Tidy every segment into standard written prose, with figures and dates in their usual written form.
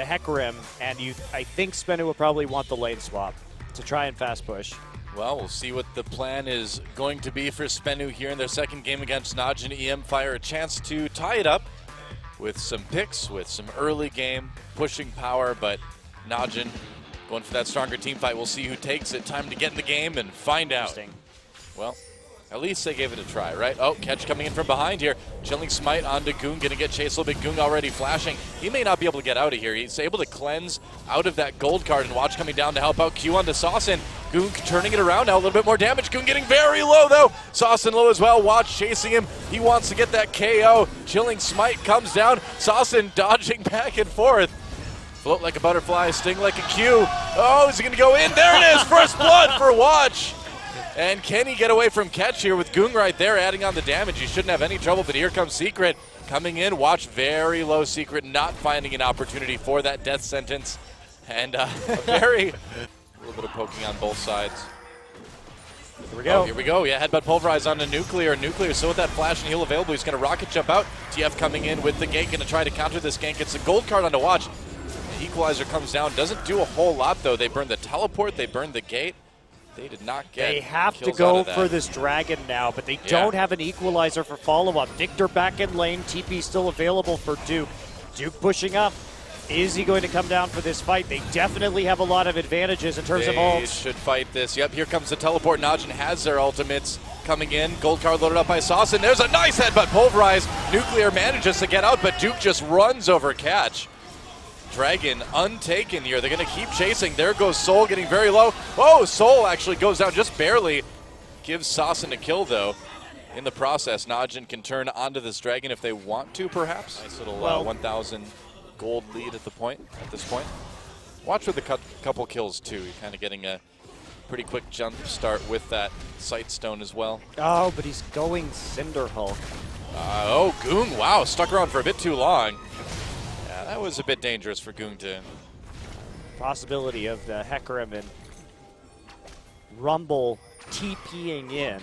the Hecarim, and I think SBENU will probably want the lane swap to try and fast push. Well, we'll see what the plan is going to be for SBENU here in their second game against Najin e-mFire. A chance to tie it up with some picks, with some early game pushing power, but Najin going for that stronger team fight. We'll see who takes it. Time to get in the game and find out. Well, at least they gave it a try, right? Oh, catch coming in from behind here. Chilling Smite onto Goong, gonna get chased a little bit. Goong already flashing. He may not be able to get out of here. He's able to cleanse out of that gold card, and Watch coming down to help out Q onto Sawson. Goong turning it around now, a little bit more damage. Goong getting very low though. Sawson low as well. Watch chasing him. He wants to get that KO. Chilling Smite comes down. Sawson dodging back and forth. Float like a butterfly, sting like a Q. Oh, is he gonna go in? There it is! First blood for Watch! And can he get away from Catch here with Goong right there adding on the damage? He shouldn't have any trouble, but here comes Secret. Coming in, Watch very low. Secret not finding an opportunity for that death sentence. And a little bit of poking on both sides. Here we go. Oh, here we go. Yeah, Headbutt Pulverize on the Nuclear. Nuclear, so with that flash and heal available, he's going to rocket jump out. TF coming in with the gank, going to try to counter this gank. Gets the gold card on the Watch. The Equalizer comes down. Doesn't do a whole lot, though. They burn the teleport. They burn the gate. They did not get. They have to go for this dragon now, but they don't have an equalizer for follow-up. Victor back in lane, TP still available for Duke. Duke pushing up. Is he going to come down for this fight? They definitely have a lot of advantages in terms of ults. They should fight this. Yep, here comes the teleport. Najin has their ultimates coming in. Gold card loaded up by Sawson. There's a nice headbutt. Pulverize. Nuclear manages to get out, but Duke just runs over Catch. Dragon untaken here. They're going to keep chasing. There goes Soul getting very low. Oh, Soul actually goes down just barely. Gives Sawson a kill, though. In the process, Najin can turn onto this Dragon if they want to, perhaps. Nice little 1,000 gold lead at the point. At this point. Watch with a couple kills, too. You're kind of getting a pretty quick jump start with that Sight Stone as well. Oh, but he's going Cinderhulk. Oh, Goong, wow, stuck around for a bit too long. That was a bit dangerous for Goong to. Possibility of the Hecarim and Rumble TPing in.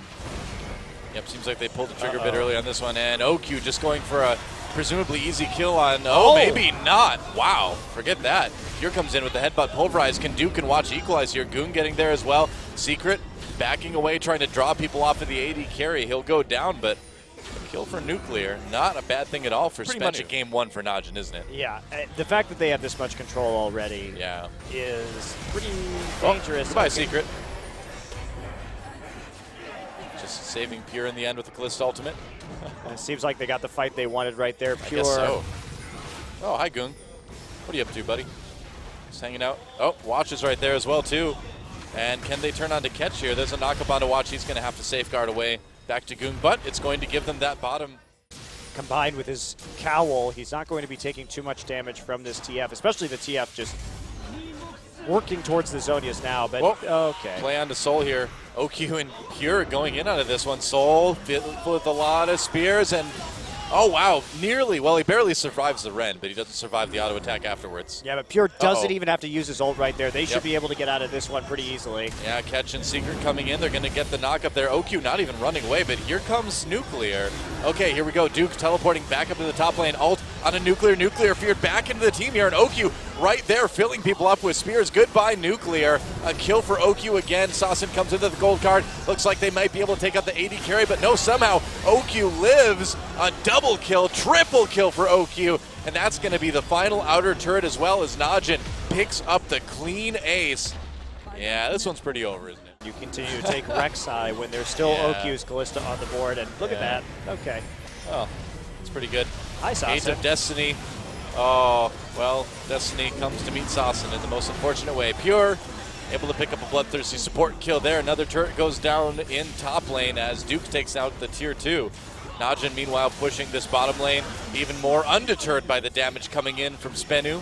Yep, seems like they pulled the trigger a bit early on this one. And OQ just going for a presumably easy kill on. Oh, maybe not. Wow, forget that. Here comes in with the headbutt pulverize. Can Duke and Watch equalize here? Goong getting there as well. Secret backing away, trying to draw people off of the AD carry. He'll go down, but. Kill for Nuclear, not a bad thing at all for SBENU. Much a game one for Najin, isn't it? Yeah, the fact that they have this much control already is pretty dangerous. Goodbye, Secret. Just saving Pure in the end with the Kalista ultimate. It seems like they got the fight they wanted right there, Pure. I guess so. Oh, hi, Goong. What are you up to, buddy? Just hanging out. Oh, Watch is right there as well, too. And can they turn on to Catch here? There's a knock-up on to Watch. He's going to have to safeguard away. Back to Goong, but it's going to give them that bottom. Combined with his cowl, he's not going to be taking too much damage from this TF, especially the TF just working towards the Zhonya's now, but okay. Play on to Soul here. OQ and Pure going in out of this one. Soul with a lot of spears and, oh wow, nearly. Well, he barely survives the Ren, but he doesn't survive the auto attack afterwards. Yeah, but Pure doesn't even have to use his ult right there. They should be able to get out of this one pretty easily. Yeah, Catch and Secret coming in. They're going to get the knock up there. OQ not even running away, but here comes Nuclear. Okay, here we go. Duke teleporting back up to the top lane. Ult on a Nuclear. Nuclear feared back into the team here, and OQ right there filling people up with spears. Goodbye, Nuclear. A kill for OQ again. Sawson comes into the gold card. Looks like they might be able to take out the AD carry, but no, somehow OQ lives. A double kill, triple kill for OQ, and that's going to be the final outer turret as well as Najin picks up the clean ace. Yeah, this one's pretty over, isn't it? You continue to take Rek'Sai when there's still OQ's Kalista on the board, and look at that. Okay. Oh, it's pretty good. Hi, Sawson. Age of Destiny. Oh, well, Destiny comes to meet Sawson in the most unfortunate way. Pure, able to pick up a bloodthirsty support kill there. Another turret goes down in top lane as Duke takes out the tier 2. Najin, meanwhile, pushing this bottom lane even more, undeterred by the damage coming in from SBENU.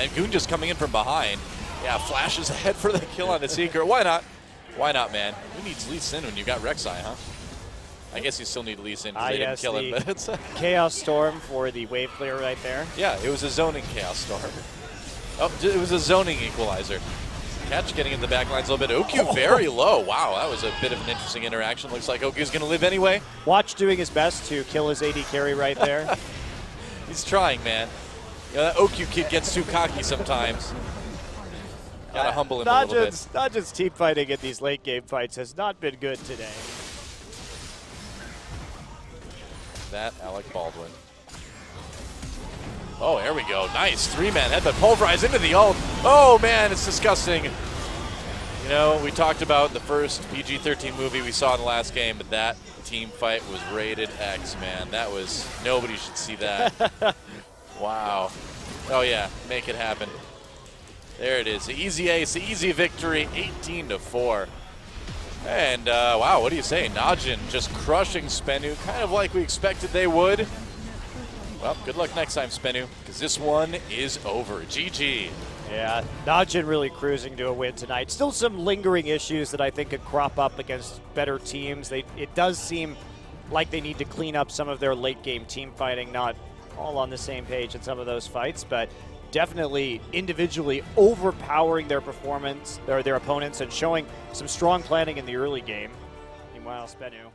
And Goong just coming in from behind. Yeah, flashes ahead for the kill on the Seeker. Why not? Why not, man? Who needs Lee Sin when you got Rek'Sai, huh? I guess you still need Lee Sin because they didn't kill him. But it's Chaos Storm for the wave clear right there. Yeah, it was a zoning Chaos Storm. Oh, it was a zoning equalizer. Catch getting in the back lines a little bit. OQ very low. Wow, that was a bit of an interesting interaction. Looks like OQ's going to live anyway. Watch doing his best to kill his AD carry right there. He's trying, man. You know, that OQ kid gets too cocky sometimes. Gotta humble him a little bit. Najin's team fighting in these late game fights has not been good today. That Alec Baldwin. Oh, there we go. Nice three-man headbutt. Pulverize into the ult. Oh, man, it's disgusting. You know, we talked about the first PG-13 movie we saw in the last game, but that team fight was rated X, man. That was, nobody should see that. Wow. Oh, yeah, make it happen. There it is. Easy ace, easy victory, 18-4. And, wow, what do you say? Najin just crushing SBENU, kind of like we expected they would. Well, good luck next time, SBENU, because this one is over. GG. Yeah, Najin really cruising to a win tonight. Still some lingering issues that I think could crop up against better teams. It does seem like they need to clean up some of their late-game team fighting, not all on the same page in some of those fights, but definitely individually overpowering their performance, or their opponents, and showing some strong planning in the early game. Meanwhile, SBENU.